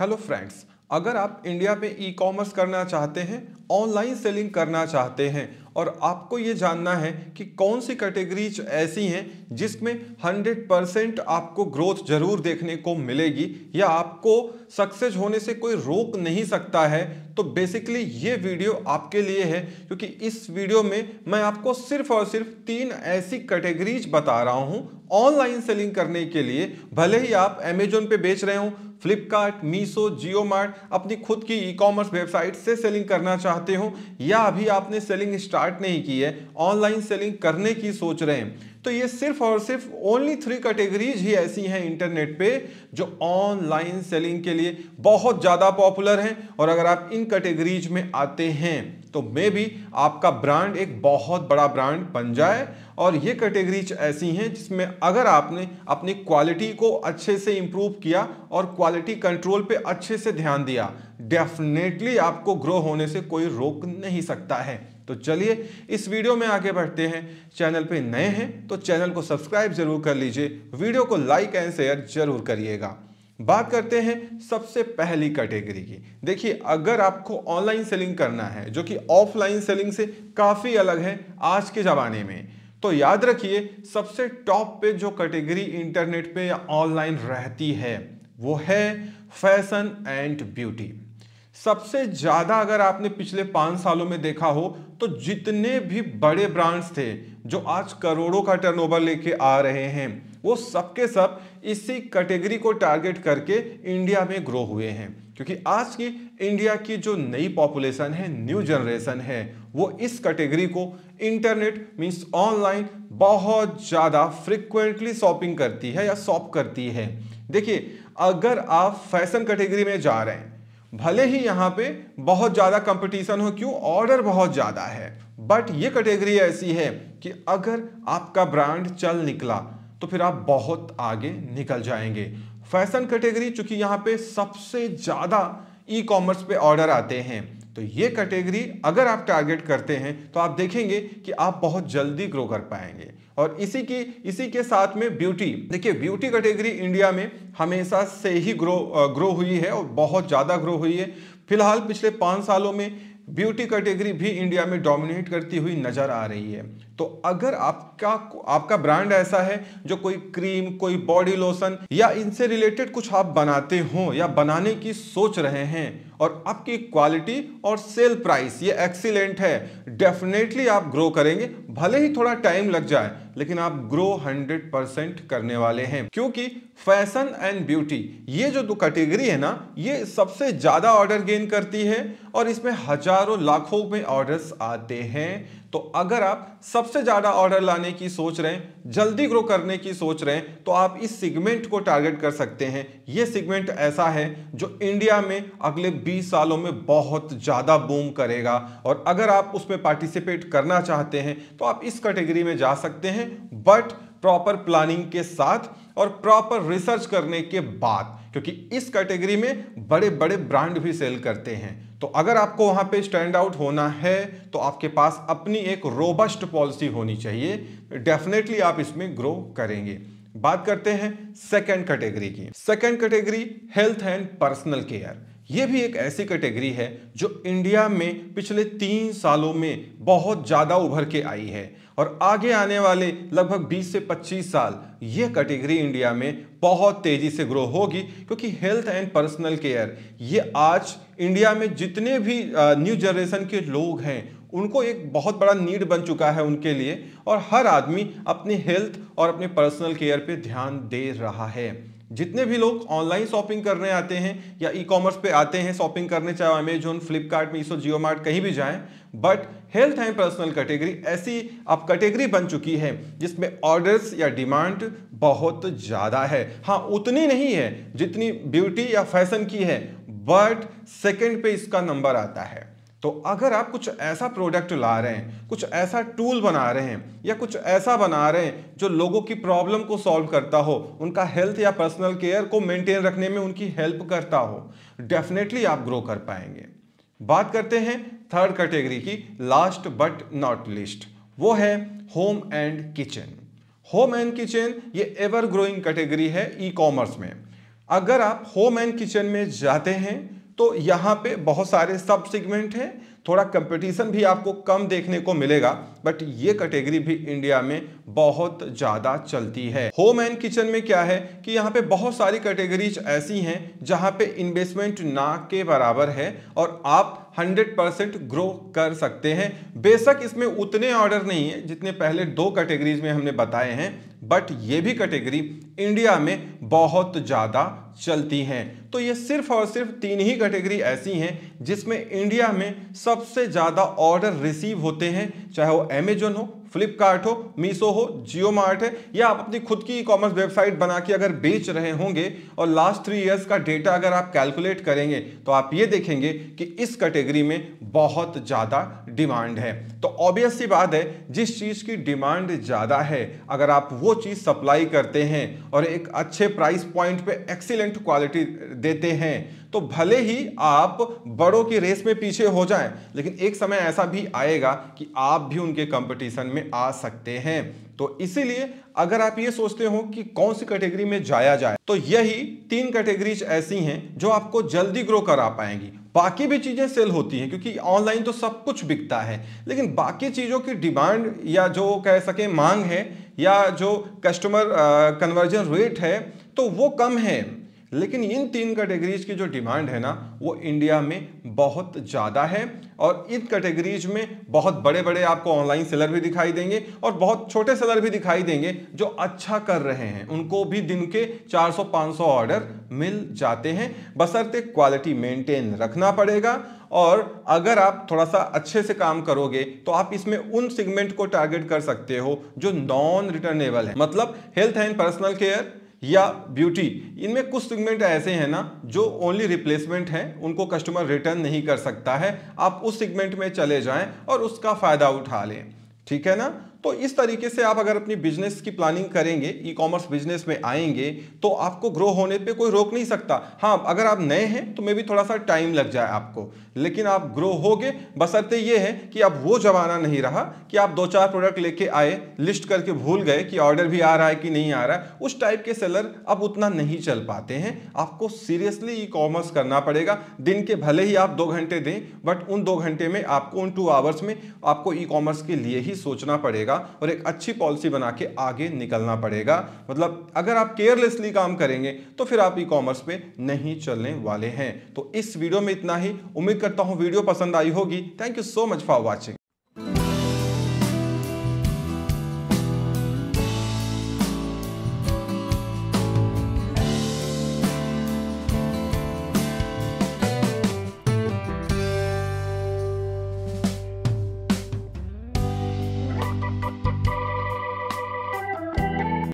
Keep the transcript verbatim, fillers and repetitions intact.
Hello friends, अगर आप India में ई कॉमर्स करना चाहते हैं, ऑनलाइन सेलिंग करना चाहते हैं और आपको ये जानना है कि कौन सी कैटेगरीज ऐसी हैं जिसमें हंड्रेड परसेंट आपको ग्रोथ ज़रूर देखने को मिलेगी या आपको सक्सेस होने से कोई रोक नहीं सकता है, तो बेसिकली ये वीडियो आपके लिए है, क्योंकि इस वीडियो में मैं आपको सिर्फ और सिर्फ तीन ऐसी कैटेगरीज बता रहा हूँ ऑनलाइन सेलिंग करने के लिए। भले ही आप अमेजोन पे बेच रहे हों, फ्लिपकार्ट, मीशो, जियो मार्ट, अपनी खुद की ई कॉमर्स वेबसाइट से सेलिंग करना चाहते हो या अभी आपने सेलिंग स्टार्ट नहीं की है, ऑनलाइन सेलिंग करने की सोच रहे हैं, तो ये सिर्फ और सिर्फ ओनली थ्री कैटेगरीज ही ऐसी हैं इंटरनेट पे जो ऑनलाइन सेलिंग के लिए बहुत ज़्यादा पॉपुलर हैं। और अगर आप इन कैटेगरीज में आते हैं तो मे भी आपका ब्रांड एक बहुत बड़ा ब्रांड बन जाए। और ये कैटेगरीज ऐसी हैं जिसमें अगर आपने अपनी क्वालिटी को अच्छे से इम्प्रूव किया और क्वालिटी कंट्रोल पे अच्छे से ध्यान दिया, डेफिनेटली आपको ग्रो होने से कोई रोक नहीं सकता है। तो चलिए इस वीडियो में आगे बढ़ते हैं। चैनल पे नए हैं तो चैनल को सब्सक्राइब जरूर कर लीजिए, वीडियो को लाइक एंड शेयर जरूर करिएगा। बात करते हैं सबसे पहली कैटेगरी की। देखिए, अगर आपको ऑनलाइन सेलिंग करना है जो कि ऑफलाइन सेलिंग से काफ़ी अलग है आज के ज़माने में, तो याद रखिए सबसे टॉप पे जो कैटेगरी इंटरनेट पे या ऑनलाइन रहती है वो है फैशन एंड ब्यूटी। सबसे ज़्यादा अगर आपने पिछले पाँच सालों में देखा हो तो जितने भी बड़े ब्रांड्स थे जो आज करोड़ों का टर्नओवर लेके आ रहे हैं, वो सबके सब इसी कैटेगरी को टारगेट करके इंडिया में ग्रो हुए हैं। क्योंकि आज की इंडिया की जो नई पॉपुलेशन है, न्यू जनरेशन है, वो इस कैटेगरी को इंटरनेट मीन्स ऑनलाइन बहुत ज़्यादा फ्रिक्वेंटली शॉपिंग करती है या शॉप करती है। देखिए, अगर आप फैशन कैटेगरी में जा रहे हैं, भले ही यहाँ पे बहुत ज़्यादा कंपटीशन हो, क्यों, ऑर्डर बहुत ज़्यादा है, बट ये कैटेगरी ऐसी है कि अगर आपका ब्रांड चल निकला तो फिर आप बहुत आगे निकल जाएंगे। फैशन कैटेगरी चूँकि यहाँ पे सबसे ज़्यादा ई कॉमर्स पे ऑर्डर आते हैं, तो ये कैटेगरी अगर आप टारगेट करते हैं तो आप देखेंगे कि आप बहुत जल्दी ग्रो कर पाएंगे। और इसी की इसी के साथ में ब्यूटी। देखिए, ब्यूटी कैटेगरी इंडिया में हमेशा से ही ग्रो ग्रो हुई है और बहुत ज़्यादा ग्रो हुई है। फिलहाल पिछले पाँच सालों में ब्यूटी कैटेगरी भी इंडिया में डोमिनेट करती हुई नज़र आ रही है। तो अगर आपका आपका ब्रांड ऐसा है जो कोई क्रीम, कोई बॉडी लोशन या इनसे रिलेटेड कुछ आप बनाते हो या बनाने की सोच रहे हैं और आपकी क्वालिटी और सेल प्राइस ये एक्सीलेंट है, डेफिनेटली आप ग्रो करेंगे। भले ही थोड़ा टाइम लग जाए, लेकिन आप ग्रो हंड्रेड परसेंट करने वाले हैं, क्योंकि फैशन एंड ब्यूटी ये जो दो कैटेगरी है ना, ये सबसे ज़्यादा ऑर्डर गेन करती है और इसमें हजारों लाखों में ऑर्डर्स आते हैं। तो अगर आप सबसे ज़्यादा ऑर्डर लाने की सोच रहे हैं, जल्दी ग्रो करने की सोच रहे हैं, तो आप इस सेगमेंट को टारगेट कर सकते हैं। ये सेगमेंट ऐसा है जो इंडिया में अगले बीस सालों में बहुत ज़्यादा बूम करेगा। और अगर आप उसमें पार्टिसिपेट करना चाहते हैं तो आप इस कैटेगरी में जा सकते हैं, बट प्रॉपर प्लानिंग के साथ और प्रॉपर रिसर्च करने के बाद, क्योंकि इस कैटेगरी में बड़े बड़े ब्रांड भी सेल करते हैं। तो अगर आपको वहाँ पे स्टैंड आउट होना है तो आपके पास अपनी एक रोबस्ट पॉलिसी होनी चाहिए, डेफिनेटली आप इसमें ग्रो करेंगे। बात करते हैं सेकंड कैटेगरी की। Second category health and personal care. ये भी एक ऐसी कैटेगरी है जो इंडिया में पिछले तीन सालों में बहुत ज़्यादा उभर के आई है और आगे आने वाले लगभग बीस से पच्चीस साल ये कैटेगरी इंडिया में बहुत तेज़ी से ग्रो होगी, क्योंकि हेल्थ एंड पर्सनल केयर ये आज इंडिया में जितने भी न्यू जनरेशन के लोग हैं उनको एक बहुत बड़ा नीड बन चुका है उनके लिए, और हर आदमी अपनी हेल्थ और अपने पर्सनल केयर पे ध्यान दे रहा है। जितने भी लोग ऑनलाइन शॉपिंग करने आते हैं या ई कॉमर्स पे आते हैं शॉपिंग करने, चाहे अमेजोन, फ्लिपकार्ट, मीशो, जियो मार्ट कहीं भी जाएं, but health and personal category ऐसी अब कैटेगरी बन चुकी है जिसमें ऑर्डर्स या डिमांड बहुत ज़्यादा है। हाँ, उतनी नहीं है जितनी ब्यूटी या फैशन की है, बट सेकेंड पे इसका नंबर आता है। तो अगर आप कुछ ऐसा प्रोडक्ट ला रहे हैं, कुछ ऐसा टूल बना रहे हैं या कुछ ऐसा बना रहे हैं जो लोगों की प्रॉब्लम को सॉल्व करता हो, उनका हेल्थ या पर्सनल केयर को मेंटेन रखने में उनकी हेल्प करता हो, डेफिनेटली आप ग्रो कर पाएंगे। बात करते हैं थर्ड कैटेगरी की, लास्ट बट नॉट लीस्ट, वो है home and kitchen. Home and kitchen ये एवर ग्रोइंग कैटेगरी है ई कॉमर्स में। अगर आप होम एंड किचन में जाते हैं तो यहाँ पे बहुत सारे सब सेगमेंट हैं, थोड़ा कंपटीशन भी आपको कम देखने को मिलेगा, बट ये कैटेगरी भी इंडिया में बहुत ज़्यादा चलती है। होम एंड किचन में क्या है कि यहाँ पे बहुत सारी कैटेगरीज ऐसी हैं जहाँ पे इन्वेस्टमेंट ना के बराबर है और आप हंड्रेड परसेंट ग्रो कर सकते हैं। बेशक इसमें उतने ऑर्डर नहीं है जितने पहले दो कैटेगरीज में हमने बताए हैं, बट ये भी कैटेगरी इंडिया में बहुत ज़्यादा चलती हैं। तो ये सिर्फ और सिर्फ तीन ही कैटेगरी ऐसी हैं जिसमें इंडिया में सबसे ज़्यादा ऑर्डर रिसीव होते हैं, चाहे वो अमेजॉन हो, फ्लिपकार्ट हो, मीशो हो, जियो मार्ट है, या आप अपनी खुद की ई कॉमर्स वेबसाइट बना के अगर बेच रहे होंगे और लास्ट थ्री इयर्स का डेटा अगर आप कैलकुलेट करेंगे तो आप ये देखेंगे कि इस कैटेगरी में बहुत ज़्यादा डिमांड है। तो ऑब्वियस सी बात है, जिस चीज़ की डिमांड ज़्यादा है अगर आप वो चीज़ सप्लाई करते हैं और एक अच्छे प्राइस पॉइंट पर एक्सीलेंट क्वालिटी देते हैं तो भले ही आप बड़ों की रेस में पीछे हो जाएं, लेकिन एक समय ऐसा भी आएगा कि आप भी उनके कंपटीशन में आ सकते हैं। तो इसीलिए अगर आप ये सोचते हो कि कौन सी कैटेगरी में जाया जाए तो यही तीन कैटेगरीज ऐसी हैं जो आपको जल्दी ग्रो करा पाएंगी। बाकी भी चीज़ें सेल होती हैं क्योंकि ऑनलाइन तो सब कुछ बिकता है, लेकिन बाकी चीज़ों की डिमांड या जो कह सके मांग है या जो कस्टमर कन्वर्जन रेट है तो वो कम है। लेकिन इन तीन कैटेगरीज की जो डिमांड है ना वो इंडिया में बहुत ज़्यादा है और इन कैटेगरीज में बहुत बड़े बड़े आपको ऑनलाइन सेलर भी दिखाई देंगे और बहुत छोटे सेलर भी दिखाई देंगे जो अच्छा कर रहे हैं, उनको भी दिन के चार सौ पाँच सौ ऑर्डर मिल जाते हैं, बशर्ते क्वालिटी मेंटेन रखना पड़ेगा। और अगर आप थोड़ा सा अच्छे से काम करोगे तो आप इसमें उन सेगमेंट को टारगेट कर सकते हो जो नॉन रिटर्नेबल है, मतलब हेल्थ एंड पर्सनल केयर या ब्यूटी, इनमें कुछ सेगमेंट ऐसे हैं ना जो ओनली रिप्लेसमेंट हैं, उनको कस्टमर रिटर्न नहीं कर सकता है। आप उस सेगमेंट में चले जाएं और उसका फ़ायदा उठा लें, ठीक है ना। तो इस तरीके से आप अगर अपनी बिजनेस की प्लानिंग करेंगे, ई कॉमर्स बिजनेस में आएंगे तो आपको ग्रो होने पे कोई रोक नहीं सकता। हाँ, अगर आप नए हैं तो मे भी थोड़ा सा टाइम लग जाए आपको, लेकिन आप ग्रो होगे, बशर्ते ये है कि अब वो जमाना नहीं रहा कि आप दो चार प्रोडक्ट लेके आए, लिस्ट करके भूल गए कि ऑर्डर भी आ रहा है कि नहीं आ रहा है। उस टाइप के सेलर अब उतना नहीं चल पाते हैं। आपको सीरियसली ई कॉमर्स करना पड़ेगा। दिन के भले ही आप दो घंटे दें, बट उन दो घंटे में आपको, उन टू आवर्स में आपको ई कॉमर्स के लिए ही सोचना पड़ेगा और एक अच्छी पॉलिसी बना के आगे निकलना पड़ेगा। मतलब अगर आप केयरलेसली काम करेंगे तो फिर आप ई कॉमर्स पे नहीं चलने वाले हैं। तो इस वीडियो में इतना ही। उम्मीद करता हूं वीडियो पसंद आई होगी। Thank you so much for watching.